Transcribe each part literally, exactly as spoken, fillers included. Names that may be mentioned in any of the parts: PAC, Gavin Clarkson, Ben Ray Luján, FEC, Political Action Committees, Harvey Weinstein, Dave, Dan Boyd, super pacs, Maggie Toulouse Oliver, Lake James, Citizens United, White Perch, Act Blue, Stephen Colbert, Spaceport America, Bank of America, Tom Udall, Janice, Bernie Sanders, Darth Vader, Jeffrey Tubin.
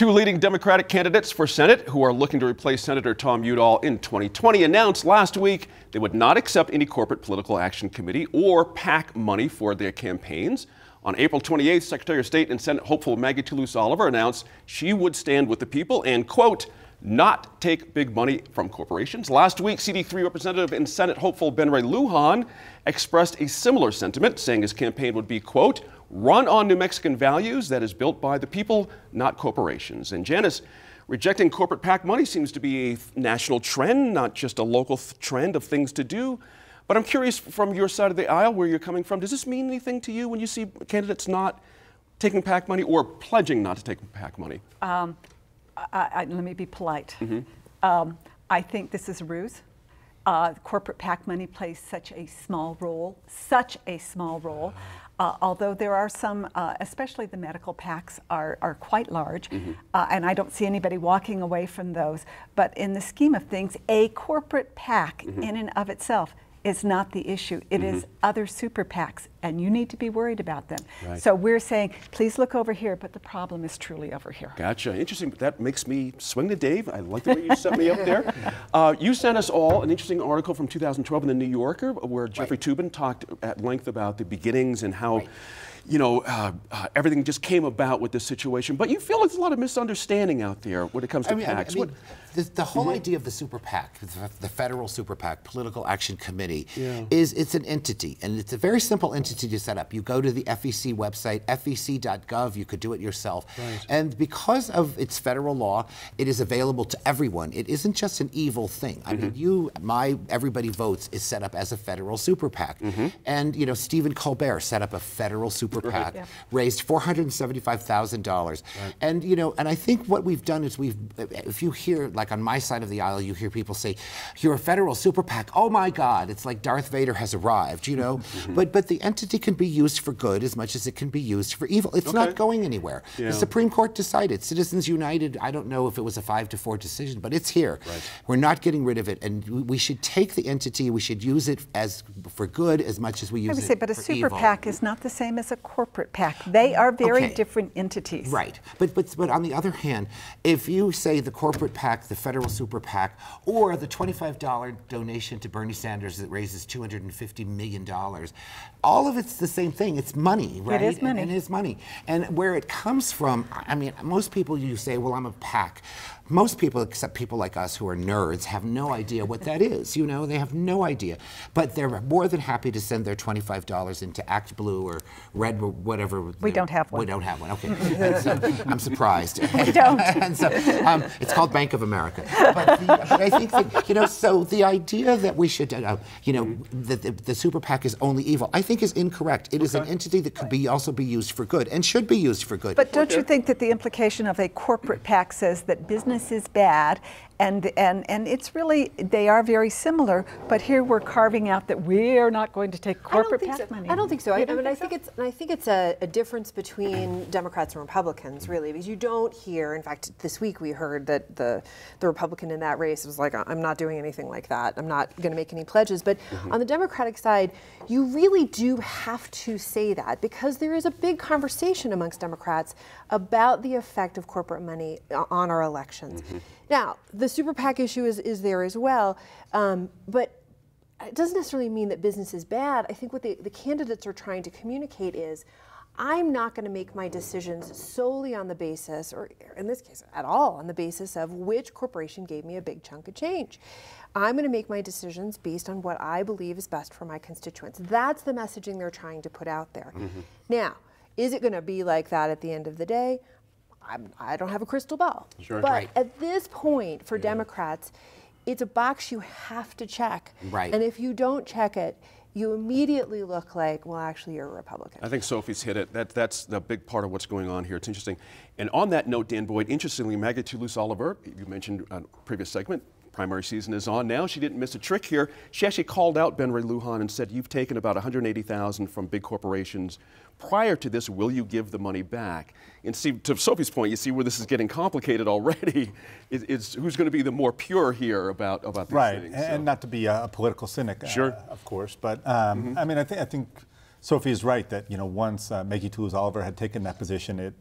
Two leading Democratic candidates for Senate who are looking to replace Senator Tom Udall in twenty twenty announced last week they would not accept any corporate political action committee or PAC money for their campaigns. On April twenty-eighth, Secretary of State and Senate hopeful Maggie Toulouse Oliver announced she would stand with the people and, quote, not take big money from corporations. Last week, C D three Representative and Senate hopeful Ben Ray Luján expressed a similar sentiment, saying his campaign would be, quote, run on New Mexican values that is built by the people, not corporations. And Janice, rejecting corporate PAC money seems to be a national trend, not just a local trend of things to do. But I'm curious from your side of the aisle where you're coming from, does this mean anything to you when you see candidates not taking PAC money or pledging not to take PAC money? Um, I, I, let me be polite. Mm-hmm. um, I think this is a ruse. Uh, corporate PAC money plays such a small role, such a small role. Uh, although there are some, uh, especially the medical PACs are, are quite large, mm-hmm. uh, and I don't see anybody walking away from those. But in the scheme of things, a corporate PAC mm-hmm. in and of itself is not the issue. It mm-hmm. is other super PACs, and you need to be worried about them. Right. So we're saying, please look over here, but the problem is truly over here. Gotcha. Interesting. That makes me swing to Dave. I like the way you set me up there. Uh, you sent us all an interesting article from two thousand twelve in The New Yorker where Jeffrey right. Tubin talked at length about the beginnings and how, right. you know, uh, uh, everything just came about with this situation. But you feel there's a lot of misunderstanding out there when it comes to I mean, PACs. I mean, I mean, the, the whole mm-hmm. idea of the super PAC, the, the federal super PAC, Political Action Committee, yeah. is it's an entity, and it's a very simple entity to set up. You go to the F E C website, F E C dot gov, you could do it yourself. Right. And because of its federal law, it is available to everyone. It isn't just an evil thing. Mm-hmm. I mean, you, my, everybody votes is set up as a federal super PAC. Mm-hmm. And, you know, Stephen Colbert set up a federal super Super PAC, right. yeah. raised four hundred seventy-five thousand dollars. Right. And, you know, and I think what we've done is we've, if you hear, like on my side of the aisle, you hear people say, you're a federal super PAC, oh my God, it's like Darth Vader has arrived, you know? Mm-hmm. But but the entity can be used for good as much as it can be used for evil. It's okay. not going anywhere. Yeah. The Supreme Court decided, Citizens United, I don't know if it was a five to four decision, but it's here. Right. We're not getting rid of it. And we should take the entity, we should use it as for good as much as we use I would it say, but a super evil. PAC is not the same as a corporate PAC. They are very okay. different entities. Right. But, but but on the other hand, if you say the corporate PAC, the federal super PAC, or the twenty-five dollar donation to Bernie Sanders that raises two hundred fifty million dollars, all of it's the same thing. It's money, right? It is money. And, and it is money. And where it comes from, I mean, most people you say, well, I'm a PAC. Most people, except people like us who are nerds, have no idea what that is. You know, they have no idea. But they're more than happy to send their twenty-five dollars into Act Blue or Red or whatever. We don't have one. We don't have one. Okay, so, I'm surprised. We don't. And so, um, it's called Bank of America. But, the, but I think that, you know, so the idea that we should, uh, you know, the, the, the super PAC is only evil, I think is incorrect. It okay. is an entity that could be also be used for good and should be used for good. But don't you think that the implication of a corporate PAC says that business is bad, and and and it's really they are very similar. But here we're carving out that we are not going to take corporate PAC so. money. I don't think so. I, I mean, think I think so? it's and I think it's a, a difference between Democrats and Republicans, really, because you don't hear. In fact, this week we heard that the the Republican in that race was like, I'm not doing anything like that. I'm not going to make any pledges. But mm-hmm. on the Democratic side, you really do have to say that because there is a big conversation amongst Democrats about the effect of corporate money on our elections. Mm-hmm. Now, the super PAC issue is, is there as well, um, but it doesn't necessarily mean that business is bad. I think what the, the candidates are trying to communicate is, I'm not going to make my decisions solely on the basis, or in this case at all, on the basis of which corporation gave me a big chunk of change. I'm going to make my decisions based on what I believe is best for my constituents. That's the messaging they're trying to put out there. Mm-hmm. Now, is it going to be like that at the end of the day? I'm, I don't have a crystal ball, sure, but right. at this point for yeah. Democrats, it's a box you have to check, right. and if you don't check it, you immediately look like, well, actually, you're a Republican. I think Sophie's hit it. That, that's the big part of what's going on here. It's interesting. And on that note, Dan Boyd, interestingly, Maggie Toulouse Oliver, you mentioned on a previous segment, primary season is on now. She didn't miss a trick here. She actually called out Ben Ray Luján and said, you've taken about one hundred eighty thousand dollars from big corporations. Prior to this, will you give the money back? And see, to Sophie's point, you see where this is getting complicated already. It, it's who's going to be the more pure here about, about these right. things. Right, so. And not to be a, a political cynic, sure. uh, of course. But, um, mm-hmm. I mean, I, th I think Sophie is right that, you know, once uh, Maggie Toulouse Oliver had taken that position, it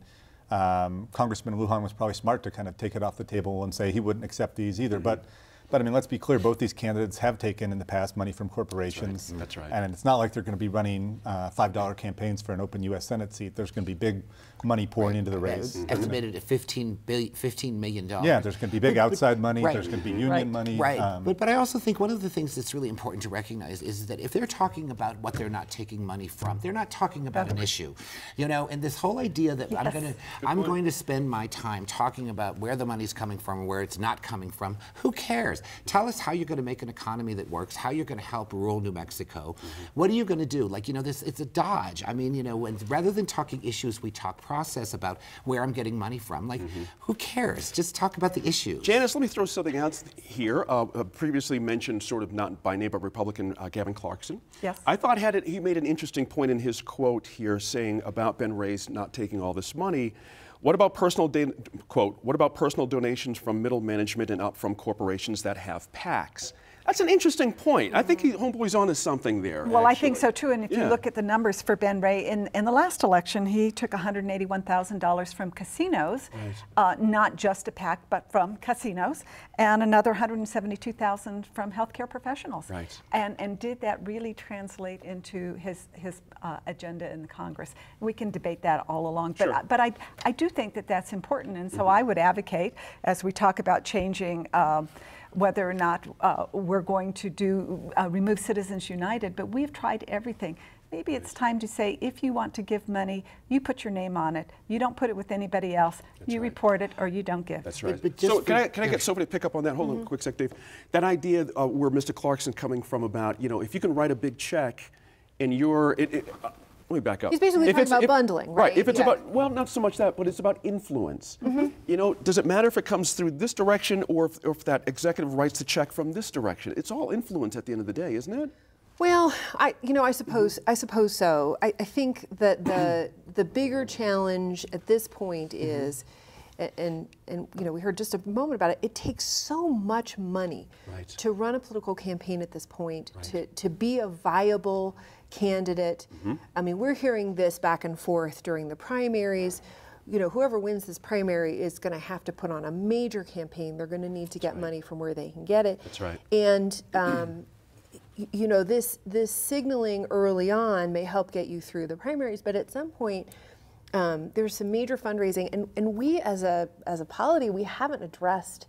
Um, Congressman Luján was probably smart to kind of take it off the table and say he wouldn't accept these either. Mm-hmm. But, but I mean, let's be clear, both these candidates have taken in the past money from corporations. That's right. That's right. And it's not like they're going to be running uh, five dollar campaigns for an open U S Senate seat. There's going to be big money pouring right. into the race. Mm-hmm. Estimated at fifteen million dollars. Yeah, there's going to be big but, outside but, money. Right. There's going to be union right. money. Right. Um, but, but I also think one of the things that's really important to recognize is that if they're talking about what they're not taking money from, they're not talking about an issue. You know, and this whole idea that yes. I'm, gonna, I'm going to spend my time talking about where the money's coming from and where it's not coming from, who cares? Tell us how you're going to make an economy that works, how you're going to help rural New Mexico. Mm-hmm. What are you going to do? Like, you know, this it's a dodge. I mean, you know, when, rather than talking issues, we talk process about where I'm getting money from. Like, mm-hmm. who cares? Just talk about the issue. Janice, let me throw something out here. Uh, previously mentioned, sort of not by name, but Republican uh, Gavin Clarkson. Yes. I thought had it, he made an interesting point in his quote here saying about Ben Ray's not taking all this money. What about personal, quote, what about personal donations from middle management and up from corporations that have PACs? That's an interesting point. I think he, homeboy's on to something there. Well, actually. I think so too. And if yeah. you look at the numbers for Ben Ray, in, in the last election, he took one hundred eighty-one thousand dollars from casinos, right. uh, not just a PAC, but from casinos, and another one hundred seventy-two thousand dollars from healthcare professionals. Right. And, and did that really translate into his, his uh, agenda in Congress? We can debate that all along. But, sure. uh, but I, I do think that that's important. And so mm-hmm. I would advocate, as we talk about changing um, whether or not uh, we're going to do uh, remove Citizens United, but we've tried everything. Maybe it's time to say, if you want to give money, you put your name on it. You don't put it with anybody else. That's you right. report it, or you don't give. That's right. But, but so can I, can I get Sophie to pick up on that? Hold mm-hmm. on a quick sec, Dave. That idea uh, where Mister Clarkson coming from about, you know, if you can write a big check and you're, it, it, uh, let me back up. He's basically if talking about if, bundling, right? Right. If it's yeah. about, well, not so much that, but it's about influence. Mm-hmm. You know, does it matter if it comes through this direction or if, or if that executive writes the check from this direction? It's all influence at the end of the day, isn't it? Well, I, you know, I suppose, mm-hmm. I suppose so. I, I think that the the bigger challenge at this point mm-hmm. is. And, and you know, we heard just a moment about it, it takes so much money right. to run a political campaign at this point, right. to, to be a viable candidate. Mm-hmm. I mean, we're hearing this back and forth during the primaries. You know, whoever wins this primary is going to have to put on a major campaign. They're going to need to get right. money from where they can get it. That's right. And, um, you know, this, this signaling early on may help get you through the primaries, but at some point, Um, there's some major fundraising, and, and we as a as a polity, we haven't addressed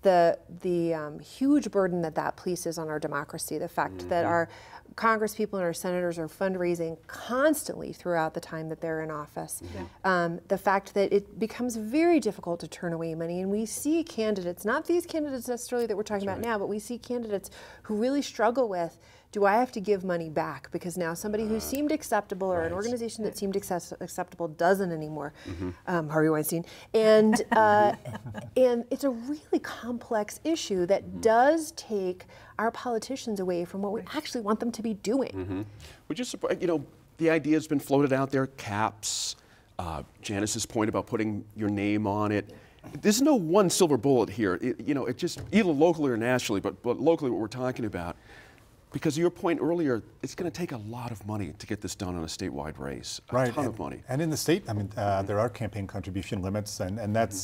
the the um, huge burden that that places on our democracy. The fact mm-hmm. that our Congresspeople and our senators are fundraising constantly throughout the time that they're in office. Mm-hmm. um, the fact that it becomes very difficult to turn away money, and we see candidates, not these candidates necessarily that we're talking That's about right. now, but we see candidates who really struggle with, do I have to give money back because now somebody who seemed acceptable or right. an organization that seemed access acceptable doesn't anymore, mm-hmm. um, Harvey Weinstein, and uh, and it's a really complex issue that mm-hmm. does take our politicians away from what we actually want them to be doing. Mm-hmm. Would you support? You know, the idea has been floated out there: caps. Uh, Janice's point about putting your name on it. There's no one silver bullet here. It, you know, it just either locally or nationally, but, but locally, what we're talking about. Because your point earlier, it's going to take a lot of money to get this done on a statewide race. A right. ton and, of money. And in the state, I mean, uh, mm-hmm. there are campaign contribution limits, and, and that's,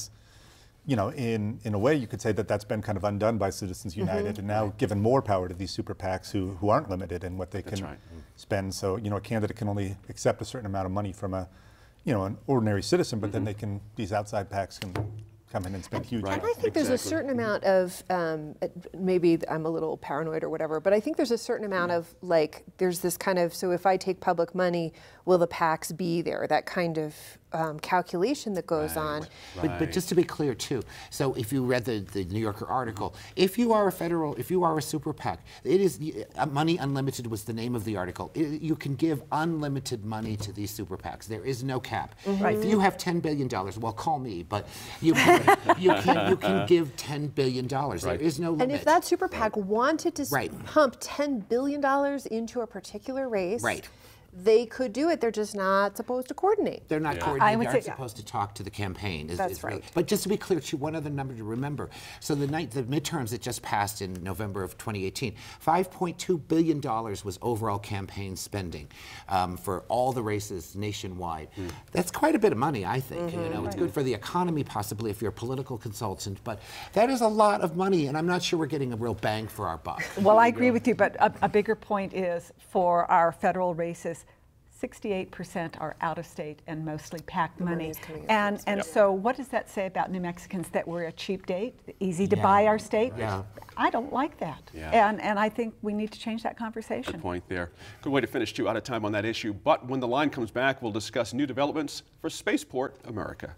mm-hmm. you know, in, in a way you could say that that's been kind of undone by Citizens United mm-hmm. and now right. given more power to these super PACs who, who aren't limited in what they that's can right. spend. So, you know, a candidate can only accept a certain amount of money from a, you know, an ordinary citizen, but mm-hmm. then they can, these outside PACs can come in and spend huge right. And I think exactly. there's a certain amount of, um, maybe I'm a little paranoid or whatever, but I think there's a certain amount mm-hmm. of, like, there's this kind of, so if I take public money, will the PACs be there? That kind of um, calculation that goes right. on. Right. But, but just to be clear, too, so if you read the, the New Yorker article, if you are a federal, if you are a super PAC, it is, uh, Money Unlimited was the name of the article. It, you can give unlimited money to these super PACs. There is no cap. Mm-hmm. Right. If you have ten billion dollars, well, call me, but you can you can you can give ten billion dollars. Right. There is no limit. And if that super PAC right. wanted to right. pump ten billion dollars into a particular race, right. they could do it. They're just not supposed to coordinate. They're not yeah. coordinating. They aren't say, supposed to talk to the campaign. Is, that's is right. Really, but just to be clear, too, one other number to remember. So the night, the midterms that just passed in November of twenty eighteen, five point two billion dollars was overall campaign spending um, for all the races nationwide. Mm. That's quite a bit of money, I think. Mm-hmm. You know, it's right. good for the economy, possibly, if you're a political consultant. But that is a lot of money, and I'm not sure we're getting a real bang for our buck. Well, I agree yeah. with you, but a, a bigger point is for our federal races, sixty-eight percent are out of state and mostly PAC money. And and so what does that say about New Mexicans, that we're a cheap date, easy to yeah. buy our state? Right. Yeah. I don't like that. Yeah. And, and I think we need to change that conversation. Good point there. Good way to finish, too. Out of time on that issue. But when the line comes back, we'll discuss new developments for Spaceport America.